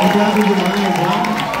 Obrigado demais,